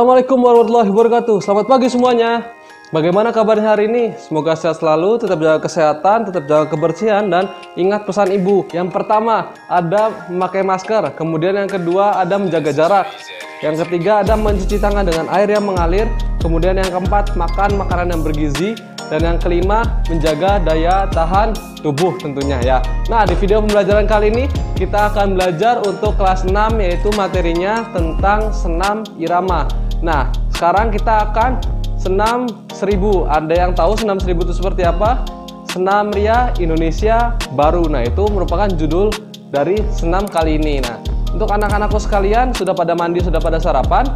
Assalamualaikum warahmatullahi wabarakatuh. Selamat pagi semuanya. Bagaimana kabarnya hari ini? Semoga sehat selalu, tetap jaga kesehatan, tetap jaga kebersihan, dan ingat pesan ibu. Yang pertama, ada memakai masker. Kemudian yang kedua, ada menjaga jarak. Yang ketiga, ada mencuci tangan dengan air yang mengalir. Kemudian yang keempat, makan makanan yang bergizi. Dan yang kelima, menjaga daya tahan tubuh tentunya ya. Nah, di video pembelajaran kali ini kita akan belajar untuk kelas 6, yaitu materinya tentang senam irama. Nah, sekarang kita akan senam 1000. Ada yang tahu senam 1000 itu seperti apa? Senam Ria Indonesia Baru. Nah, itu merupakan judul dari senam kali ini. Nah, untuk anak-anakku sekalian, sudah pada mandi, sudah pada sarapan?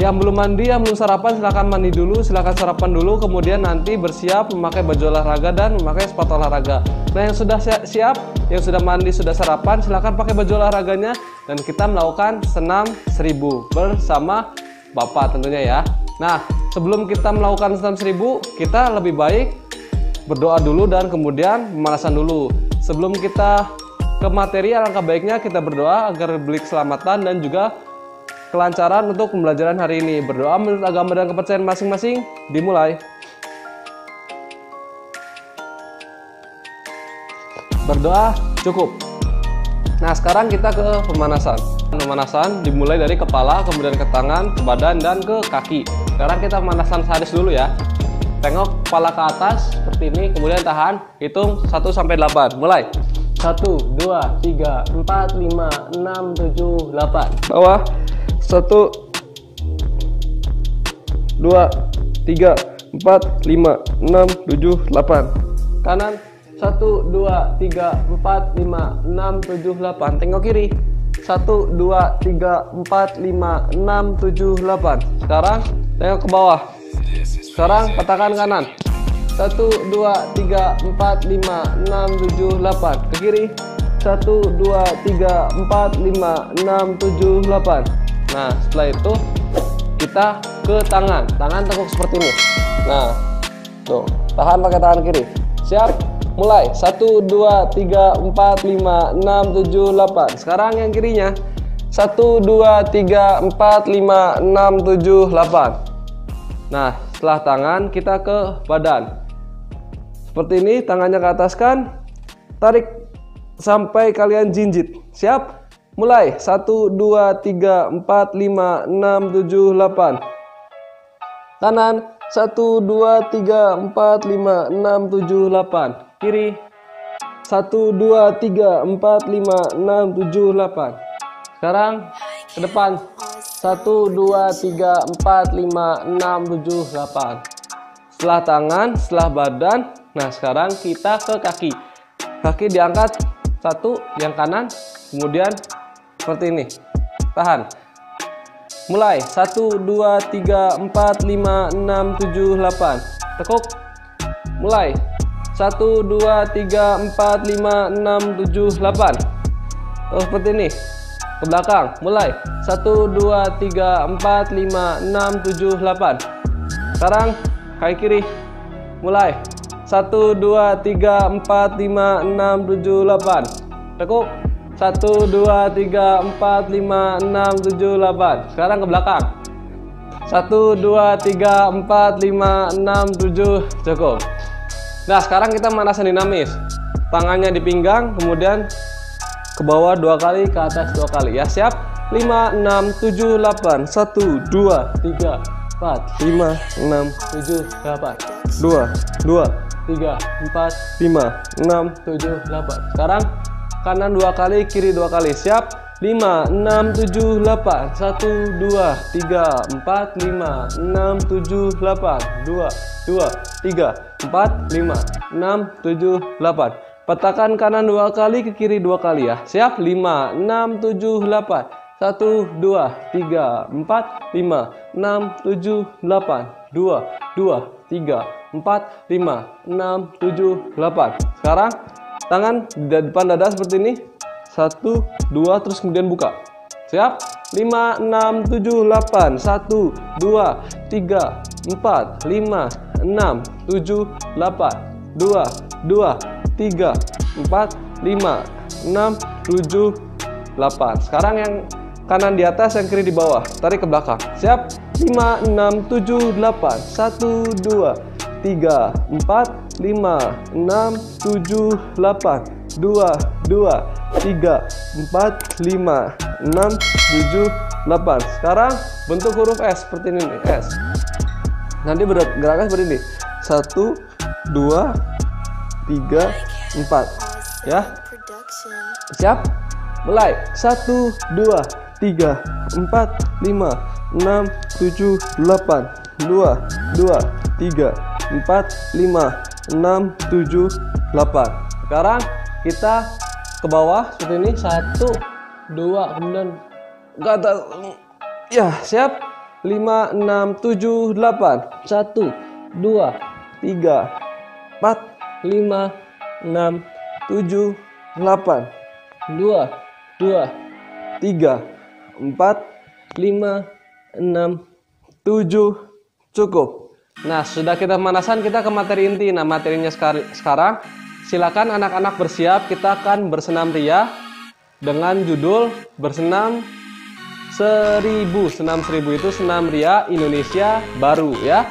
Yang belum mandi, yang belum sarapan, silahkan mandi dulu, silahkan sarapan dulu, kemudian nanti bersiap memakai baju olahraga dan memakai sepatu olahraga. Nah, yang sudah siap, yang sudah mandi, sudah sarapan, silahkan pakai baju olahraganya, dan kita melakukan senam 1000 bersama Bapak tentunya ya. Nah, sebelum kita melakukan senam 1000, kita lebih baik berdoa dulu dan kemudian pemanasan dulu. Sebelum kita ke materi, alangkah baiknya kita berdoa agar diberi keselamatan dan juga kelancaran untuk pembelajaran hari ini. Berdoa menurut agama dan kepercayaan masing-masing. Dimulai. Berdoa cukup. Nah, sekarang kita ke pemanasan. Pemanasan dimulai dari kepala, kemudian ke tangan, ke badan, dan ke kaki. Sekarang kita pemanasan sadis dulu ya. Tengok kepala ke atas seperti ini, kemudian tahan. Hitung 1 sampai 8. Mulai. 1, 2, 3, 4, 5, 6, 7, 8. Bawah. 1, 2, 3, 4, 5, 6, 7, 8. Kanan. 1, 2, 3, 4, 5, 6, 7, 8. Tengok kiri. 1, 2, 3, 4, 5, 6, 7, 8. Sekarang tengok ke bawah. Sekarang petakan kanan. 1, 2, 3, 4, 5, 6, 7, 8. Ke kiri. 1, 2, 3, 4, 5, 6, 7, 8. Nah, setelah itu kita ke tangan. Tangan tekuk seperti ini. Nah, tuh, tahan pakai tangan kiri. Siap? Mulai. 1, 2, 3, 4, 5, 6, 7, 8. Sekarang yang kirinya. 1, 2, 3, 4, 5, 6, 7, 8. Nah, setelah tangan kita ke badan. Seperti ini, tangannya ke atas kan. Tarik sampai kalian jinjit. Siap? Mulai. 1, 2, 3, 4, 5, 6, 7, 8. Kanan. 1, 2, 3, 4, 5, 6, 7, 8. Kiri. 1, 2, 3, 4, 5, 6, 7, 8. Sekarang ke depan. 1, 2, 3, 4, 5, 6, 7, 8. Setelah tangan, setelah badan. Nah, sekarang kita ke kaki. Kaki diangkat satu, yang kanan, kemudian seperti ini. Tahan. Mulai. 1, 2, 3, 4, 5, 6, 7, 8. Tekuk. Mulai. 1, 2, 3, 4, 5, 6, 7, 8. Oh, seperti ini. Ke belakang. Mulai. 1, 2, 3, 4, 5, 6, 7, 8. Sekarang kaki kiri. Mulai. 1, 2, 3, 4, 5, 6, 7, 8. Tekuk. 1, 2, 3, 4, 5, 6, 7, 8. Sekarang ke belakang. 1, 2, 3, 4, 5, 6, 7. Cukup. Nah, sekarang kita pemanasan dinamis. Tangannya di pinggang, kemudian ke bawah 2 kali, ke atas 2 kali ya. Siap? 5, 6, 7, 8. 1, 2, 3, 4, 5, 6, 7, 8. 2, 3, 4, 5, 6, 7, 8. Sekarang kanan 2 kali, kiri 2 kali. Siap? 5, 6, 7, 8. 1, 2, 3, 4, 5, 6, 7, 8. 2, 3, 4, 5, 6, 7, 8. Petakan kanan 2 kali, ke kiri 2 kali ya. Siap? 5, 6, 7, 8. 1, 2, 3, 4, 5, 6, 7, 8. 2, 3, 4, 5, 6, 7, 8. Sekarang tangan di depan dada seperti ini. 1, 2, terus kemudian buka. Siap? 5, 6, 7, 8. 1, 2, 3, 4, 5, 6, 7, 8. 2, 3, 4, 5, 6, 7, 8. Sekarang yang kanan di atas, yang kiri di bawah, tarik ke belakang. Siap? 5, 6, 7, 8, 1, 2, 3, 4, 5, 6, 7, 8, 2, 2, 3, 4, 5, 6, 7, 8. Sekarang bentuk huruf S seperti ini nih, S. Nanti bergeraknya seperti ini. 1, 2, 3, 4. Ya. Siap? Mulai. 1, 2, 3, 4, 5, 6, 7, 8, 2, 2, 3, 4, 5, 6, 7, 8. Sekarang kita ke bawah seperti ini. 1, 2, kemudian ke atas. Ya, siap? 5, 6, 7, 8. 1, 2, 3, 4, 5, 6, 7, 8. 2, 2, 3, 4, 5, 6, 7. Cukup. Nah, sudah kita pemanasan, kita ke materi inti. Nah, materinya sekarang, silakan anak-anak bersiap. Kita akan bersenam ria dengan judul bersenam 1000. Senam 1000 itu senam ria Indonesia baru, ya.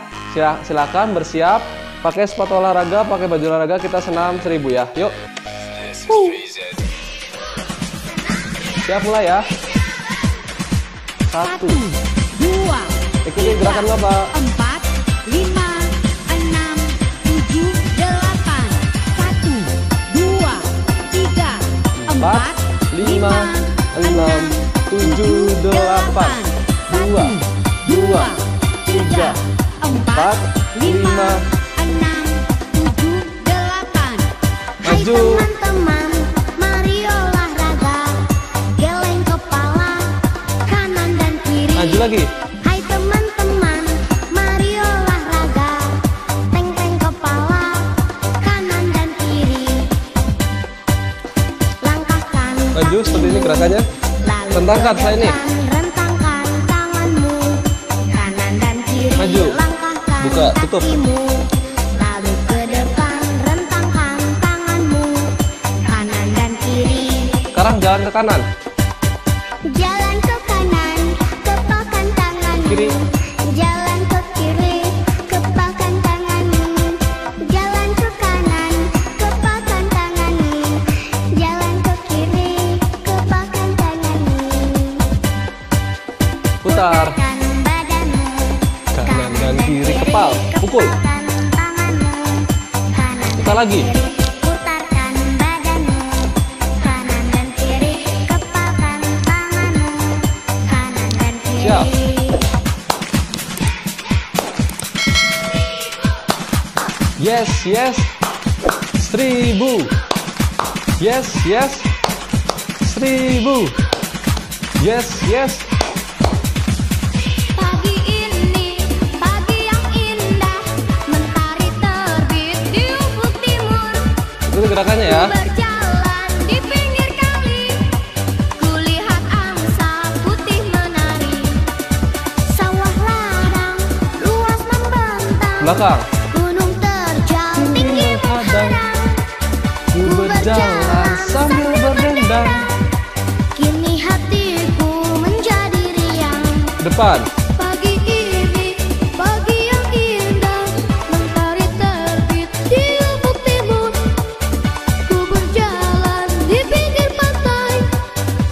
Silakan bersiap, pakai sepatu olahraga, pakai baju olahraga, kita senam 1000 ya. Yuk. Siap, mulai ya. 1, 2, ikuti gerakan Bapak. 4, 5, 6, 7, 8. 1, 2, 3, 4, 5, 6. 7, 8. 2, 2, 3, 4, 5. 6, 7, 8. Hai teman-teman, mari olahraga. Geleng kepala kanan dan kiri. Maju lagi. Hai teman-teman, mari olahraga. Teng-teng kepala kanan dan kiri. Langkahkan. Maju seperti ini gerakannya. Rentangkan saya ini. Rentangkan tanganmu kanan dan kiri. Maju. Buka, tutup. Lalu ke depan, rentangkan tanganmu kanan dan kiri. Sekarang jalan ke kanan. Jalan ke kanan, kepalkan tanganmu. Kiri. Jalan ke kiri, kepalkan tanganmu. Jalan ke kanan, kepalkan tanganmu. Jalan ke kiri, kepalkan tanganmu. Putar. Kanan dan kiri, kepal. Pukul. Putar lagi. Putarkan badanmu kanan dan kiri, kepalkan tanganmu kanan dan kiri. Siap. Yes, yes. 1000. Yes, yes. 1000. Yes, yes. Pagi ini, pagi yang indah. Mentari terbit di ufuk timur. Itu gerakannya ya. Berjalan di pinggir kali. Kulihat angsa putih menari. Sawah ladang luas membentang. Belakang. Gunung terjang tinggi mengarang. Ku berjalan sambil berdendang. Kini hatiku menjadi riang. Depan. Pagi ini, pagi yang indah. Mentari terbit di ufuk timur. Ku berjalan di pinggir pantai.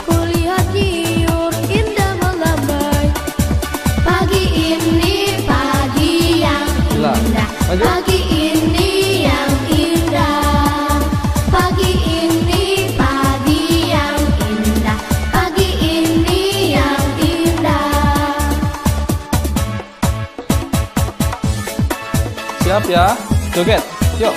Kulihat nyir indah melambai. Pagi ini, pagi yang Hilang. indah. Maju. Pagi ini yang indah. Pagi ini, pagi yang indah. Pagi ini yang indah. Siap ya. Joget. Yuk.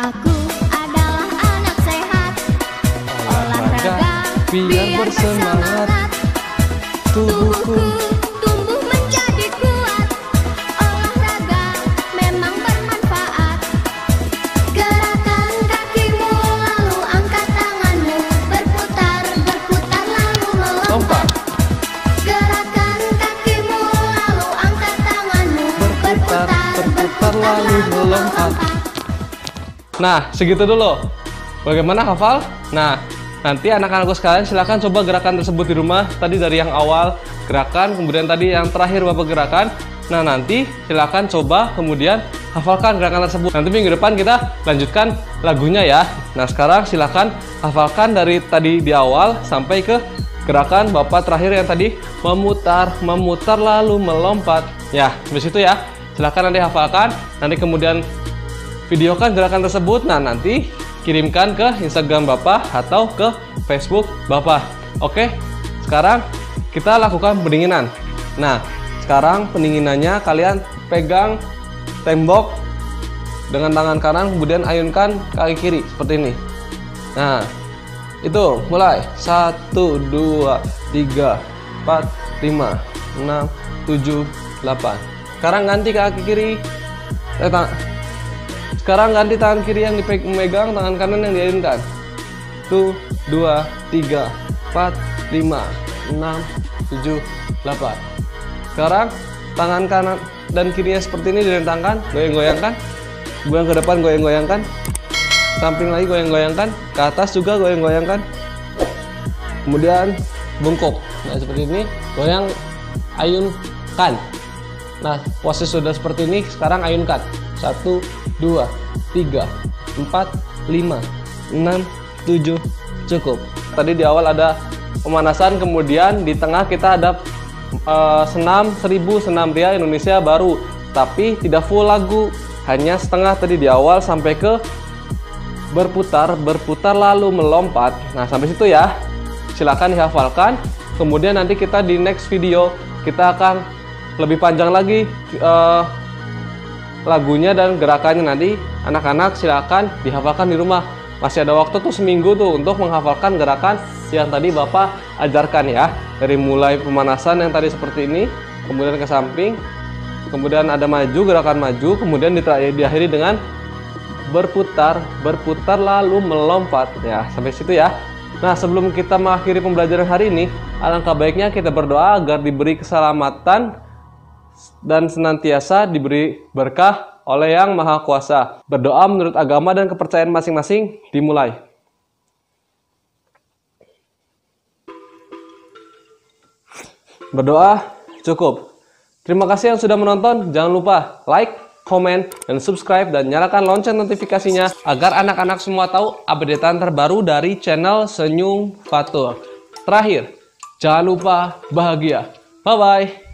Aku adalah anak sehat. Olahraga biar bersemangat. Tubuhku tumbuh menjadi kuat. Olahraga memang bermanfaat. Gerakan kakimu belum hafal. Nah, segitu dulu. Bagaimana hafal? Nah, nanti anak-anakku sekalian silahkan coba gerakan tersebut di rumah. Tadi dari yang awal gerakan, kemudian tadi yang terakhir bapak gerakan. Nah, nanti silahkan coba kemudian hafalkan gerakan tersebut. Nanti minggu depan kita lanjutkan lagunya ya. Nah, sekarang silahkan hafalkan dari tadi di awal sampai ke gerakan bapak terakhir yang tadi memutar, memutar lalu melompat. Ya, habis itu ya. Silahkan nanti hafalkan, nanti kemudian videokan gerakan tersebut. Nah, nanti kirimkan ke Instagram Bapak atau ke Facebook Bapak. Oke, sekarang kita lakukan pendinginan. Nah, sekarang pendinginannya kalian pegang tembok dengan tangan kanan, kemudian ayunkan kaki kiri seperti ini. Nah, itu mulai 1, 2, 3, 4, 5, 6, 7, 8. Sekarang ganti kaki kiri. Sekarang ganti tangan kiri yang dipegang, tangan kanan yang diayunkan. 1, 2, 3, 4, 5, 6, 7, 8. Sekarang tangan kanan dan kirinya seperti ini direntangkan, goyang-goyangkan. Goyang ke depan, goyang-goyangkan. Samping lagi, goyang-goyangkan. Ke atas juga, goyang-goyangkan. Kemudian bengkok. Nah, seperti ini, goyang, ayunkan. Nah, posisi sudah seperti ini, sekarang ayunkan. 1, 2, 3, 4, 5, 6, 7. Cukup. Tadi di awal ada pemanasan, kemudian di tengah kita ada senam 1000 Senam Ria Indonesia Baru, tapi tidak full lagu, hanya setengah tadi di awal sampai ke berputar, berputar lalu melompat. Nah, sampai situ ya. Silakan dihafalkan. Kemudian nanti kita di next video kita akan lebih panjang lagi lagunya dan gerakannya. Nanti anak-anak silakan dihafalkan di rumah. Masih ada waktu tuh seminggu tuh untuk menghafalkan gerakan yang tadi Bapak ajarkan ya. Dari mulai pemanasan yang tadi seperti ini, kemudian ke samping, kemudian ada maju, gerakan maju, kemudian diakhiri dengan berputar, berputar lalu melompat ya. Sampai situ ya. Nah, sebelum kita mengakhiri pembelajaran hari ini, alangkah baiknya kita berdoa agar diberi keselamatan dan senantiasa diberi berkah oleh Yang Maha Kuasa. Berdoa menurut agama dan kepercayaan masing-masing. Dimulai. Berdoa cukup. Terima kasih yang sudah menonton. Jangan lupa like, komen, dan subscribe, dan nyalakan lonceng notifikasinya agar anak-anak semua tahu updatean terbaru dari channel Senyum Fathur. Terakhir, jangan lupa bahagia. Bye-bye.